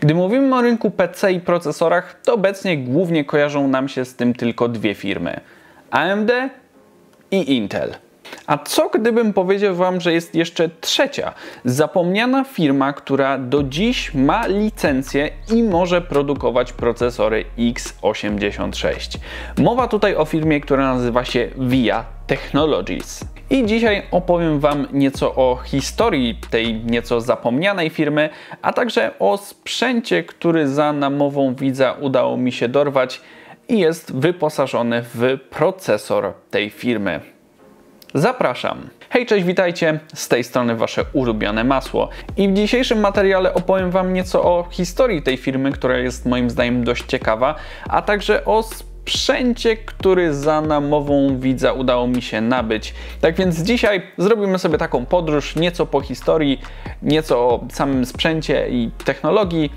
Gdy mówimy o rynku PC i procesorach, to obecnie głównie kojarzą nam się z tym tylko dwie firmy: AMD i Intel. A co gdybym powiedział wam, że jest jeszcze trzecia, zapomniana firma, która do dziś ma licencję i może produkować procesory x86. Mowa tutaj o firmie, która nazywa się VIA Technologies. I dzisiaj opowiem wam nieco o historii tej nieco zapomnianej firmy, a także o sprzęcie, który za namową widza udało mi się dorwać i jest wyposażony w procesor tej firmy. Zapraszam! Hej, cześć, witajcie! Z tej strony wasze ulubione masło. I w dzisiejszym materiale opowiem wam nieco o historii tej firmy, która jest moim zdaniem dość ciekawa, a także o sprzęcie, który za namową widza udało mi się nabyć. Tak więc dzisiaj zrobimy sobie taką podróż nieco po historii, nieco o samym sprzęcie i technologii.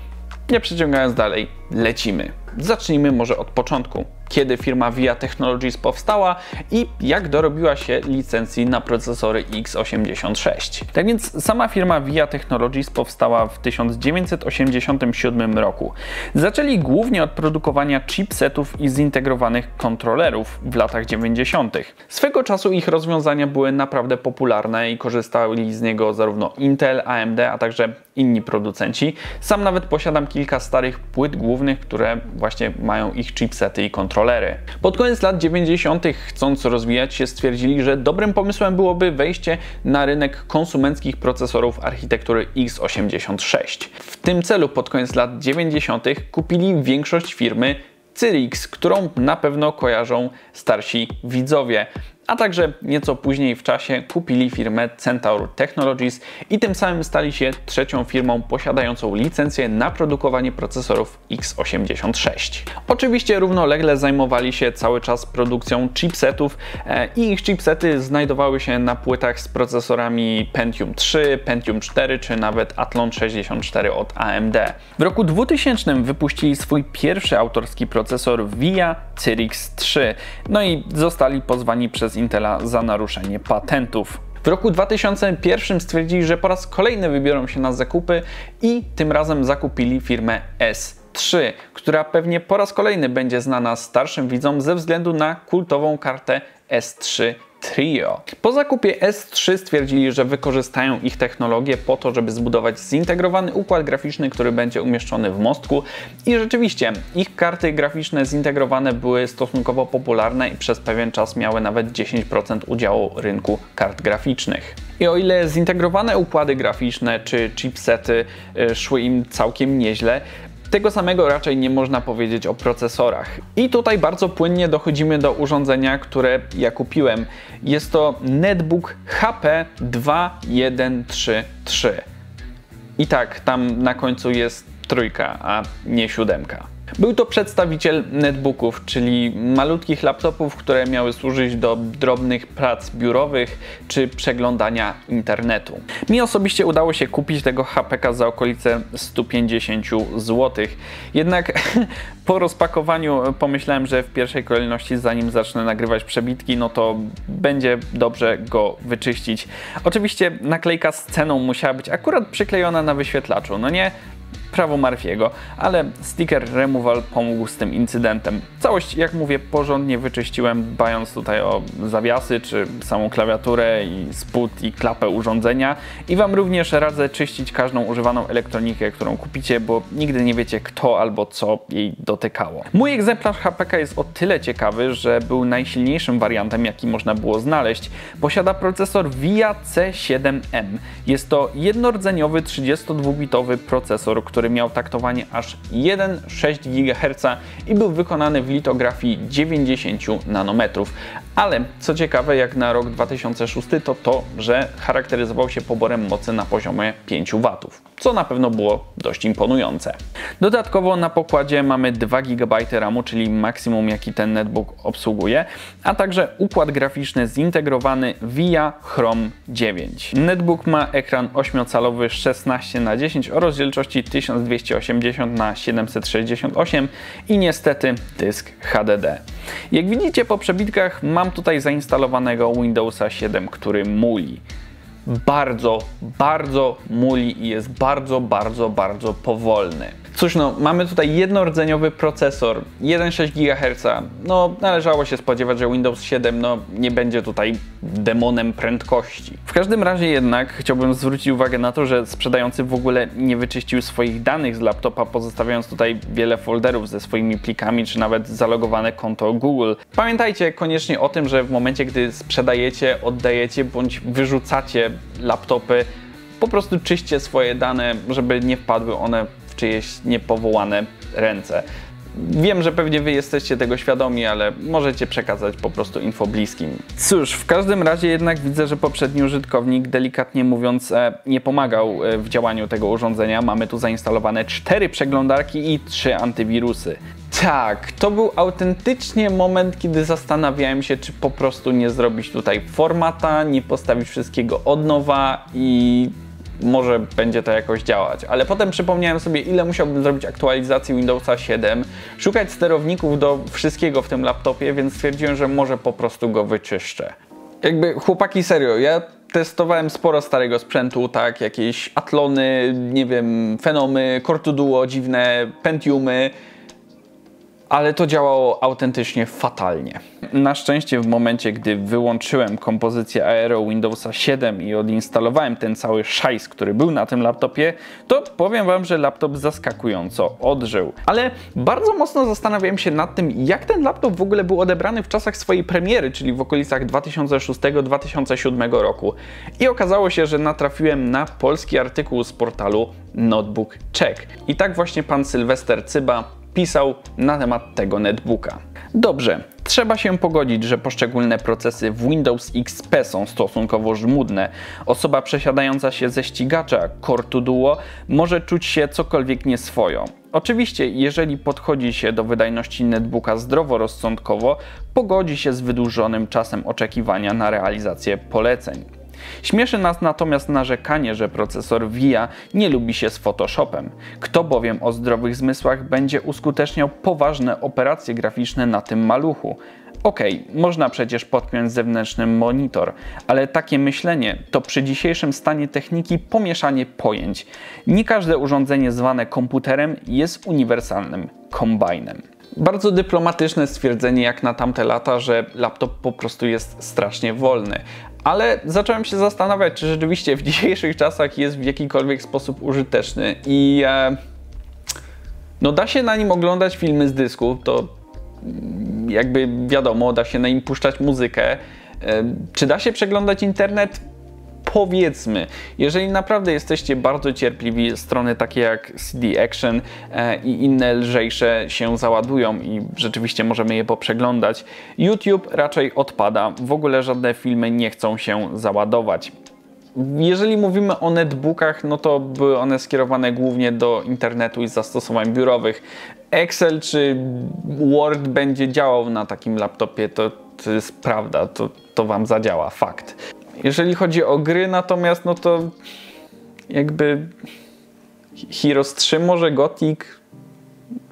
Nie przeciągając dalej, lecimy. Zacznijmy może od początku. Kiedy firma VIA Technologies powstała i jak dorobiła się licencji na procesory x86. Tak więc sama firma VIA Technologies powstała w 1987 roku. Zaczęli głównie od produkowania chipsetów i zintegrowanych kontrolerów w latach 90. Swego czasu ich rozwiązania były naprawdę popularne i korzystali z niego zarówno Intel, AMD, a także inni producenci. Sam nawet posiadam kilka starych płyt głównych, które właśnie mają ich chipsety i kontrolery. Pod koniec lat 90. chcąc rozwijać się, stwierdzili, że dobrym pomysłem byłoby wejście na rynek konsumenckich procesorów architektury x86. W tym celu pod koniec lat 90. kupili większość firmy Cyrix, którą na pewno kojarzą starsi widzowie, a także nieco później w czasie kupili firmę Centaur Technologies i tym samym stali się trzecią firmą posiadającą licencję na produkowanie procesorów x86. Oczywiście równolegle zajmowali się cały czas produkcją chipsetów i ich chipsety znajdowały się na płytach z procesorami Pentium 3, Pentium 4 czy nawet Athlon 64 od AMD. W roku 2000 wypuścili swój pierwszy autorski procesor VIA Cyrix 3, no i zostali pozwani przez Intela za naruszenie patentów. W roku 2001 stwierdzili, że po raz kolejny wybiorą się na zakupy i tym razem zakupili firmę S3, która pewnie po raz kolejny będzie znana starszym widzom ze względu na kultową kartę S3 Trio. Po zakupie S3 stwierdzili, że wykorzystają ich technologię po to, żeby zbudować zintegrowany układ graficzny, który będzie umieszczony w mostku i rzeczywiście ich karty graficzne zintegrowane były stosunkowo popularne i przez pewien czas miały nawet 10% udziału rynku kart graficznych. I o ile zintegrowane układy graficzne czy chipsety szły im całkiem nieźle, tego samego raczej nie można powiedzieć o procesorach. I tutaj bardzo płynnie dochodzimy do urządzenia, które ja kupiłem. Jest to netbook HP 2133. I tak, tam na końcu jest trójka, a nie siódemka. Był to przedstawiciel netbooków, czyli malutkich laptopów, które miały służyć do drobnych prac biurowych czy przeglądania internetu. Mi osobiście udało się kupić tego HPka za okolice 150 zł. Jednak po rozpakowaniu pomyślałem, że w pierwszej kolejności zanim zacznę nagrywać przebitki, no to będzie dobrze go wyczyścić. Oczywiście naklejka z ceną musiała być akurat przyklejona na wyświetlaczu, no nie? Prawo Murphy'ego, ale sticker removal pomógł z tym incydentem. Całość, jak mówię, porządnie wyczyściłem, dbając tutaj o zawiasy, czy samą klawiaturę, i spód, i klapę urządzenia. I wam również radzę czyścić każdą używaną elektronikę, którą kupicie, bo nigdy nie wiecie kto albo co jej dotykało. Mój egzemplarz HPK jest o tyle ciekawy, że był najsilniejszym wariantem, jaki można było znaleźć. Posiada procesor VIA C7M. Jest to jednordzeniowy 32-bitowy procesor, który miał taktowanie aż 1,6 GHz i był wykonany w litografii 90 nanometrów. Ale co ciekawe, jak na rok 2006 to że charakteryzował się poborem mocy na poziomie 5 W, co na pewno było dość imponujące. Dodatkowo na pokładzie mamy 2 GB RAM-u, czyli maksimum jaki ten netbook obsługuje, a także układ graficzny zintegrowany VIA Chrome 9. Netbook ma ekran 8-calowy 16:10 o rozdzielczości 1280x768 i niestety dysk HDD. Jak widzicie po przebitkach mam tutaj zainstalowanego Windowsa 7, który muli. Bardzo muli i jest bardzo powolny. Cóż no, mamy tutaj jednordzeniowy procesor, 1,6 GHz. No, należało się spodziewać, że Windows 7 no, nie będzie tutaj demonem prędkości. W każdym razie jednak chciałbym zwrócić uwagę na to, że sprzedający w ogóle nie wyczyścił swoich danych z laptopa, pozostawiając tutaj wiele folderów ze swoimi plikami, czy nawet zalogowane konto Google. Pamiętajcie koniecznie o tym, że w momencie, gdy sprzedajecie, oddajecie bądź wyrzucacie laptopy, po prostu czyście swoje dane, żeby nie wpadły one w czyjeś niepowołane ręce. Wiem, że pewnie Wy jesteście tego świadomi, ale możecie przekazać po prostu info bliskim. Cóż, w każdym razie jednak widzę, że poprzedni użytkownik, delikatnie mówiąc, nie pomagał w działaniu tego urządzenia. Mamy tu zainstalowane 4 przeglądarki i 3 antywirusy. Tak, to był autentycznie moment, kiedy zastanawiałem się, czy po prostu nie zrobić tutaj formata, nie postawić wszystkiego od nowa i może będzie to jakoś działać. Ale potem przypomniałem sobie, ile musiałbym zrobić aktualizacji Windowsa 7, szukać sterowników do wszystkiego w tym laptopie, więc stwierdziłem, że może po prostu go wyczyszczę. Jakby chłopaki, serio, ja testowałem sporo starego sprzętu, tak, jakieś Athlony, nie wiem, Fenomy, Core 2 Duo, dziwne Pentiumy, ale to działało autentycznie fatalnie. Na szczęście w momencie, gdy wyłączyłem kompozycję Aero Windowsa 7 i odinstalowałem ten cały szajs, który był na tym laptopie, to powiem Wam, że laptop zaskakująco odżył. Ale bardzo mocno zastanawiałem się nad tym, jak ten laptop w ogóle był odebrany w czasach swojej premiery, czyli w okolicach 2006-2007 roku. I okazało się, że natrafiłem na polski artykuł z portalu Notebook Check. I tak właśnie pan Sylwester Cyba pisał na temat tego netbooka. Dobrze, trzeba się pogodzić, że poszczególne procesy w Windows XP są stosunkowo żmudne. Osoba przesiadająca się ze ścigacza Core 2 Duo może czuć się cokolwiek nieswojo. Oczywiście, jeżeli podchodzi się do wydajności netbooka zdroworozsądkowo, pogodzi się z wydłużonym czasem oczekiwania na realizację poleceń. Śmieszy nas natomiast narzekanie, że procesor VIA nie lubi się z Photoshopem. Kto bowiem o zdrowych zmysłach będzie uskuteczniał poważne operacje graficzne na tym maluchu? Okej, można przecież podpiąć zewnętrzny monitor, ale takie myślenie to przy dzisiejszym stanie techniki pomieszanie pojęć. Nie każde urządzenie zwane komputerem jest uniwersalnym kombajnem. Bardzo dyplomatyczne stwierdzenie jak na tamte lata, że laptop po prostu jest strasznie wolny. Ale zacząłem się zastanawiać, czy rzeczywiście w dzisiejszych czasach jest w jakikolwiek sposób użyteczny i no da się na nim oglądać filmy z dysku, to jakby wiadomo, da się na nim puszczać muzykę. Czy da się przeglądać internet? Powiedzmy, jeżeli naprawdę jesteście bardzo cierpliwi, strony takie jak CD Action i inne lżejsze się załadują i rzeczywiście możemy je poprzeglądać. YouTube raczej odpada, w ogóle żadne filmy nie chcą się załadować. Jeżeli mówimy o netbookach, no to były one skierowane głównie do internetu i zastosowań biurowych. Excel czy Word będzie działał na takim laptopie, to jest prawda, to Wam zadziała, fakt. Jeżeli chodzi o gry natomiast, no to jakby Heroes 3, może Gothic,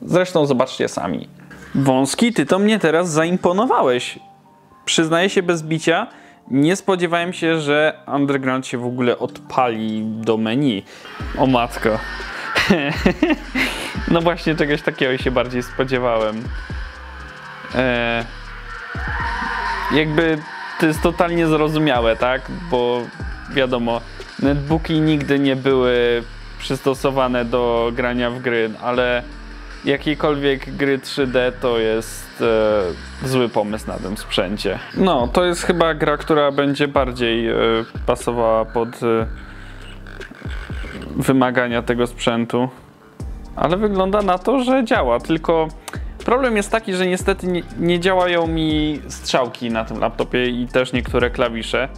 zresztą zobaczcie sami. Wąski, ty to mnie teraz zaimponowałeś. Przyznaję się bez bicia, nie spodziewałem się, że Underground się w ogóle odpali do menu. O matko. No właśnie czegoś takiego się bardziej spodziewałem. Jakby to jest totalnie zrozumiałe, tak? Bo wiadomo, netbooki nigdy nie były przystosowane do grania w gry, ale jakiejkolwiek gry 3D to jest zły pomysł na tym sprzęcie. No, to jest chyba gra, która będzie bardziej pasowała pod wymagania tego sprzętu. Ale wygląda na to, że działa, tylko problem jest taki, że niestety nie działają mi strzałki na tym laptopie i też niektóre klawisze.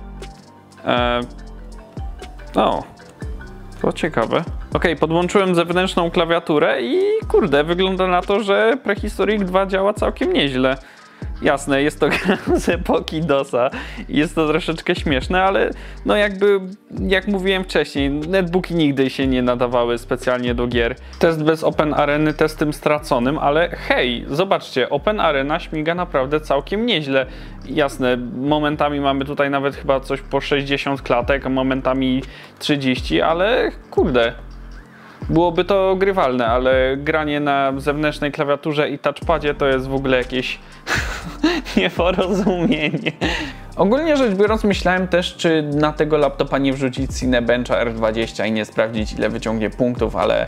No, to ciekawe. Ok, podłączyłem zewnętrzną klawiaturę i kurde, wygląda na to, że Prehistoryk 2 działa całkiem nieźle. Jasne, jest to gra z epoki DOS-a i jest to troszeczkę śmieszne, ale no jakby, jak mówiłem wcześniej, netbooki nigdy się nie nadawały specjalnie do gier. Test bez Open Areny testem straconym, ale hej, zobaczcie, Open Arena śmiga naprawdę całkiem nieźle. Jasne, momentami mamy tutaj nawet chyba coś po 60 klatek, a momentami 30, ale kurde, byłoby to grywalne, ale granie na zewnętrznej klawiaturze i touchpadzie to jest w ogóle jakieś nieporozumienie. Ogólnie rzecz biorąc, myślałem też, czy na tego laptopa nie wrzucić Cinebencha R20 i nie sprawdzić, ile wyciągnie punktów, ale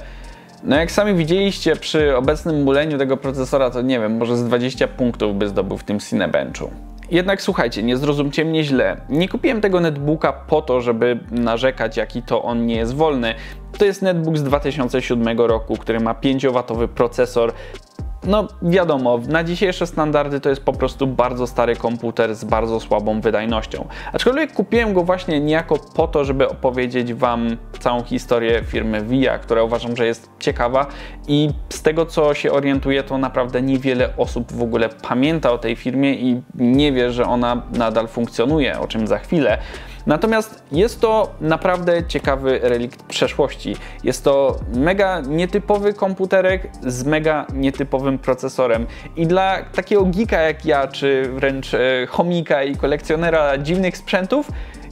no jak sami widzieliście, przy obecnym muleniu tego procesora to nie wiem, może z 20 punktów by zdobył w tym Cinebenchu. Jednak słuchajcie, nie zrozumcie mnie źle. Nie kupiłem tego netbooka po to, żeby narzekać, jaki to on nie jest wolny. To jest netbook z 2007 roku, który ma 5W procesor. No wiadomo, na dzisiejsze standardy to jest po prostu bardzo stary komputer z bardzo słabą wydajnością. Aczkolwiek kupiłem go właśnie niejako po to, żeby opowiedzieć Wam całą historię firmy VIA, która uważam, że jest ciekawa i z tego co się orientuję, to naprawdę niewiele osób w ogóle pamięta o tej firmie i nie wie, że ona nadal funkcjonuje, o czym za chwilę. Natomiast jest to naprawdę ciekawy relikt przeszłości. Jest to mega nietypowy komputerek z mega nietypowym procesorem. I dla takiego geeka jak ja, czy wręcz chomika i kolekcjonera dziwnych sprzętów,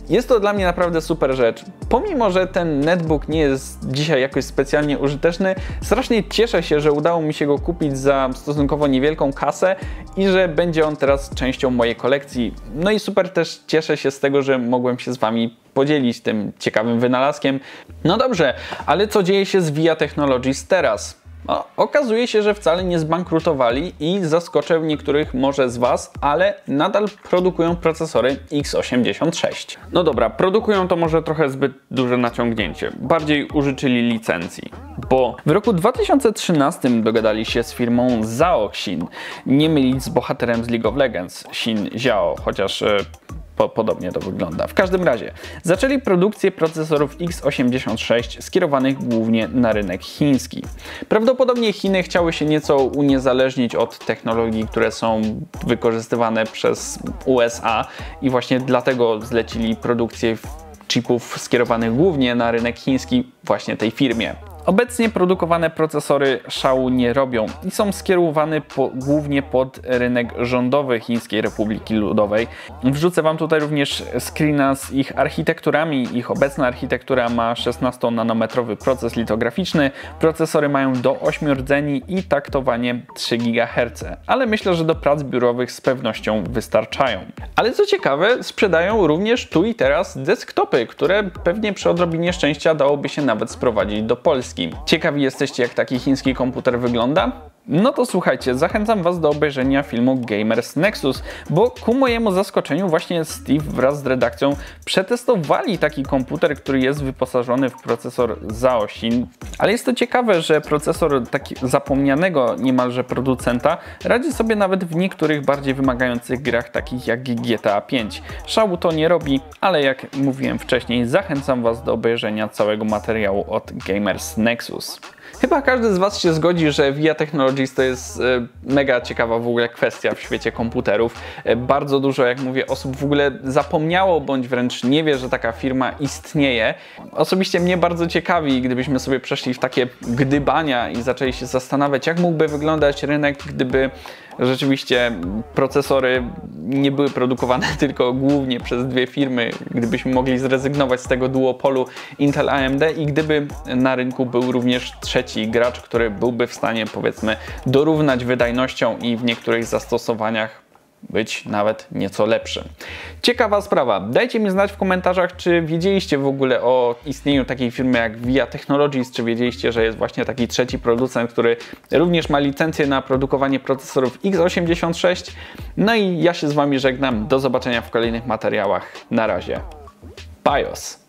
jest to dla mnie naprawdę super rzecz. Pomimo, że ten netbook nie jest dzisiaj jakoś specjalnie użyteczny, strasznie cieszę się, że udało mi się go kupić za stosunkowo niewielką kasę i że będzie on teraz częścią mojej kolekcji. No i super też cieszę się z tego, że mogłem się z Wami podzielić tym ciekawym wynalazkiem. No dobrze, ale co dzieje się z VIA Technologies teraz? No, okazuje się, że wcale nie zbankrutowali i zaskoczę niektórych może z Was, ale nadal produkują procesory X86. No dobra, produkują to może trochę zbyt duże naciągnięcie. Bardziej użyczyli licencji, bo w roku 2013 dogadali się z firmą Zhaoxin, nie mylić z bohaterem z League of Legends, Xin Zhao, chociaż podobnie to wygląda. W każdym razie zaczęli produkcję procesorów X86 skierowanych głównie na rynek chiński. Prawdopodobnie Chiny chciały się nieco uniezależnić od technologii, które są wykorzystywane przez USA i właśnie dlatego zlecili produkcję chipów skierowanych głównie na rynek chiński właśnie tej firmie. Obecnie produkowane procesory szału nie robią i są skierowane głównie pod rynek rządowy Chińskiej Republiki Ludowej. Wrzucę Wam tutaj również screena z ich architekturami. Ich obecna architektura ma 16-nanometrowy proces litograficzny, procesory mają do 8 rdzeni i taktowanie 3 GHz, ale myślę, że do prac biurowych z pewnością wystarczają. Ale co ciekawe, sprzedają również tu i teraz desktopy, które pewnie przy odrobinie szczęścia dałoby się nawet sprowadzić do Polski. Ciekawi jesteście, jak taki chiński komputer wygląda? No to słuchajcie, zachęcam Was do obejrzenia filmu Gamers Nexus, bo ku mojemu zaskoczeniu właśnie Steve wraz z redakcją przetestowali taki komputer, który jest wyposażony w procesor Zhaoxin. Ale jest to ciekawe, że procesor taki zapomnianego niemalże producenta radzi sobie nawet w niektórych bardziej wymagających grach, takich jak GTA V. Szału to nie robi, ale jak mówiłem wcześniej, zachęcam Was do obejrzenia całego materiału od Gamers Nexus. Chyba każdy z Was się zgodzi, że VIA Technologies to jest mega ciekawa w ogóle kwestia w świecie komputerów. Bardzo dużo, jak mówię, osób w ogóle zapomniało bądź wręcz nie wie, że taka firma istnieje. Osobiście mnie bardzo ciekawi, gdybyśmy sobie przeszli w takie gdybania i zaczęli się zastanawiać, jak mógłby wyglądać rynek, gdyby rzeczywiście procesory nie były produkowane tylko głównie przez dwie firmy, gdybyśmy mogli zrezygnować z tego duopolu Intel AMD i gdyby na rynku był również trzeci gracz, który byłby w stanie, powiedzmy, dorównać wydajnością i w niektórych zastosowaniach być nawet nieco lepszy. Ciekawa sprawa. Dajcie mi znać w komentarzach, czy wiedzieliście w ogóle o istnieniu takiej firmy jak VIA Technologies, czy wiedzieliście, że jest właśnie taki trzeci producent, który również ma licencję na produkowanie procesorów X86. No i ja się z Wami żegnam. Do zobaczenia w kolejnych materiałach. Na razie. BIOS.